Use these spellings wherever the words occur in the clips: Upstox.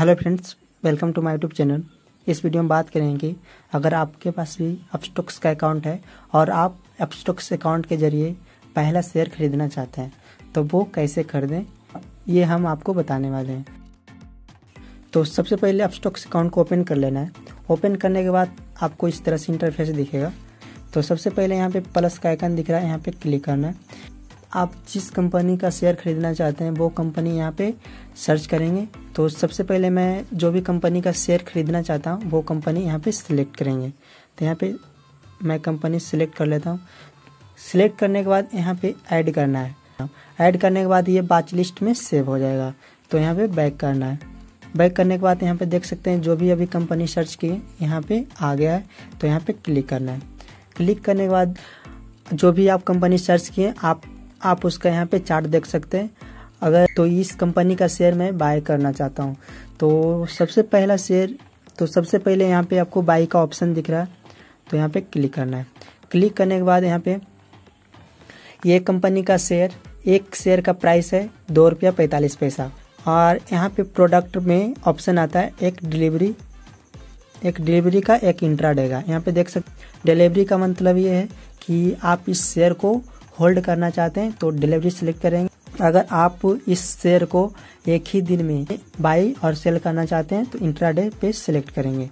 Hello friends, welcome to my YouTube channel. इस video में बात करेंगे अगर आपके पास भी अपस्टॉक्स का अकाउंट है और आप अपस्टॉक्स अकाउंट के जरिए पहला शेयर खरीदना चाहते हैं तो वो कैसे खरीदें, ये हम आपको बताने वाले हैं। तो सबसे पहले अपस्टॉक्स अकाउंट को ओपन कर लेना है। ओपन करने के बाद आपको इस तरह से इंटरफेस दिखेगा। तो सबसे पहले यहाँ पे प्लस का आइकन दिख रहा है, यहाँ पे क्लिक करना है। आप जिस कंपनी का शेयर खरीदना चाहते हैं वो कंपनी यहाँ पे सर्च करेंगे। तो सबसे पहले मैं जो भी कंपनी का शेयर खरीदना चाहता हूँ वो कंपनी यहाँ पे सिलेक्ट करेंगे। तो यहाँ पे मैं कंपनी सिलेक्ट कर लेता हूँ। सिलेक्ट करने के बाद यहाँ पे ऐड करना है। ऐड करने के बाद ये वाच लिस्ट में सेव हो जाएगा। तो यहाँ पे बैक करना है। बैक करने के बाद यहाँ पे देख सकते हैं जो भी अभी कंपनी सर्च की यहाँ पे आ गया है। तो यहाँ पे क्लिक करना है। क्लिक करने के बाद जो भी आप कंपनी सर्च किए आप उसका यहाँ पे चार्ट देख सकते हैं। अगर तो इस कंपनी का शेयर मैं बाय करना चाहता हूँ तो सबसे पहले यहाँ पे आपको बाय का ऑप्शन दिख रहा है। तो यहाँ पे क्लिक करना है। क्लिक करने के बाद यहाँ पे ये कंपनी का शेयर, एक शेयर का प्राइस है ₹2.45। और यहाँ पे प्रोडक्ट में ऑप्शन आता है एक डिलीवरी का, एक इंट्राडे का। यहाँ पे देख सकते डिलीवरी का मतलब ये है कि आप इस शेयर को होल्ड करना चाहते हैं तो डिलीवरी सिलेक्ट करेंगे। अगर आप इस शेयर को एक ही दिन में बाई और सेल करना चाहते हैं तो इंट्राडे पे सिलेक्ट करेंगे।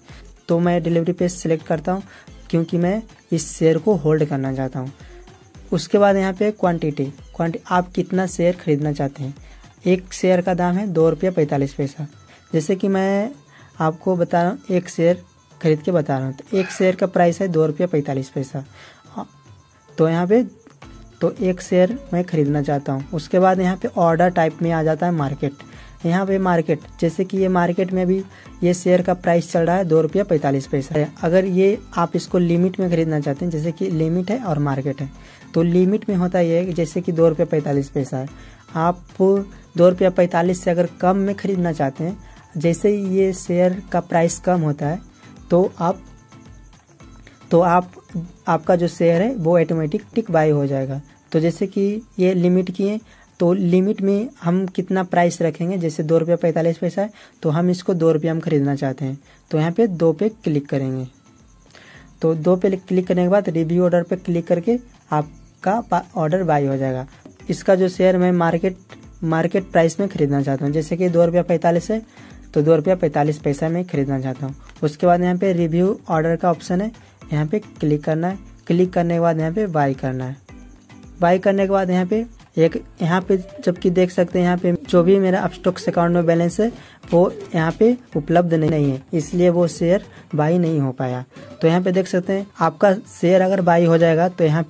तो मैं डिलीवरी पे सिलेक्ट करता हूँ क्योंकि मैं इस शेयर को होल्ड करना चाहता हूँ। उसके बाद यहाँ पे क्वांटिटी आप कितना शेयर खरीदना चाहते हैं। एक शेयर का दाम है ₹2.45। जैसे कि मैं आपको बता रहा हूँ, एक शेयर खरीद के बता रहा हूँ। तो एक शेयर का प्राइस है ₹2.45। तो यहाँ पे एक शेयर मैं खरीदना चाहता हूँ। उसके बाद यहाँ पे ऑर्डर टाइप में आ जाता है मार्केट। यहाँ पे मार्केट, जैसे कि ये मार्केट में भी ये शेयर का प्राइस चल रहा है ₹2.45। अगर ये आप इसको लिमिट में खरीदना चाहते हैं, जैसे कि लिमिट है और मार्केट है, तो लिमिट में होता ये है जैसे कि ₹2.45 है। आप ₹2.45 से अगर कम में खरीदना चाहते हैं, जैसे ये शेयर का प्राइस कम होता है तो आप आपका जो शेयर है वो ऑटोमेटिक टिक बाय हो जाएगा। तो जैसे कि ये लिमिट की है तो लिमिट में हम कितना प्राइस रखेंगे, जैसे ₹2.45 है तो हम इसको ₹2 में खरीदना चाहते हैं। तो यहाँ पे 2 पे क्लिक करेंगे। तो 2 पे क्लिक करने के बाद रिव्यू ऑर्डर पे क्लिक करके आपका ऑर्डर बाय हो जाएगा। इसका जो शेयर मैं मार्केट प्राइस में खरीदना चाहता हूँ, जैसे कि ₹2.45 है तो ₹2.45 में खरीदना चाहता हूँ। उसके बाद यहाँ पे रिव्यू ऑर्डर का ऑप्शन है, यहाँ पे क्लिक करना है। क्लिक करने के बाद यहाँ पे बाय करना है। बाय करने के बाद यहाँ पे जबकि देख सकते हैं यहाँ पे जो भी मेरा अपस्टॉक्स अकाउंट में बैलेंस है वो यहाँ पे उपलब्ध नहीं है, इसलिए वो शेयर बाय नहीं हो पाया। तो यहाँ पे देख सकते हैं आपका शेयर अगर बाय हो जाएगा तो यहाँ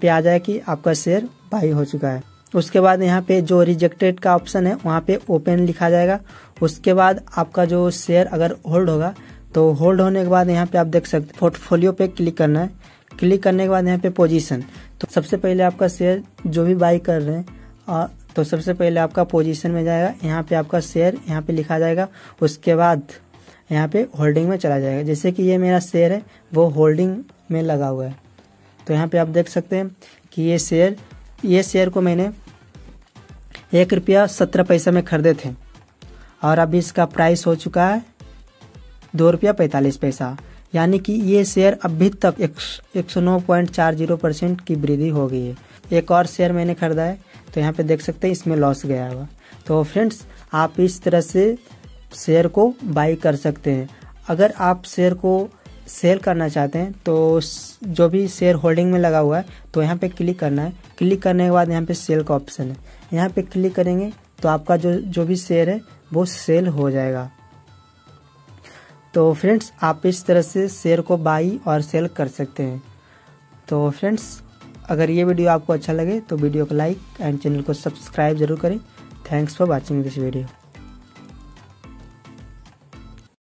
पे आ जाए कि आपका शेयर बाय हो चुका है। उसके बाद यहाँ पे जो रिजेक्टेड का ऑप्शन है वहाँ पे ओपन लिखा जाएगा। उसके बाद आपका जो शेयर अगर होल्ड होगा तो होल्ड होने के बाद यहाँ पे आप देख सकते हैं पोर्टफोलियो पे क्लिक करना है। क्लिक करने के बाद यहाँ पे पोजीशन, तो सबसे पहले आपका शेयर जो भी बाय कर रहे हैं तो सबसे पहले आपका पोजीशन में जाएगा। यहाँ पे आपका शेयर यहाँ पे लिखा जाएगा। उसके बाद यहाँ पे होल्डिंग में चला जाएगा। जैसे कि ये मेरा शेयर है वो होल्डिंग में लगा हुआ है। तो यहाँ पर आप देख सकते हैं कि ये शेयर को मैंने ₹1.17 में खरीदे थे और अभी इसका प्राइस हो चुका है ₹2.45। यानी कि ये शेयर अभी तक 109.40% की वृद्धि हो गई है। एक और शेयर मैंने खरीदा है तो यहाँ पे देख सकते हैं इसमें लॉस गया हुआ। तो फ्रेंड्स, आप इस तरह से शेयर को बाई कर सकते हैं। अगर आप शेयर को सेल करना चाहते हैं तो जो भी शेयर होल्डिंग में लगा हुआ है तो यहाँ पे क्लिक करना है। क्लिक करने के बाद यहाँ पे सेल का ऑप्शन है, यहाँ पे क्लिक करेंगे तो आपका जो भी शेयर है वो सेल हो जाएगा। तो फ्रेंड्स, आप इस तरह से शेयर को बाई और सेल कर सकते हैं। तो फ्रेंड्स, अगर ये वीडियो आपको अच्छा लगे तो वीडियो को लाइक एंड चैनल को सब्सक्राइब जरूर करें। Thanks for watching this video.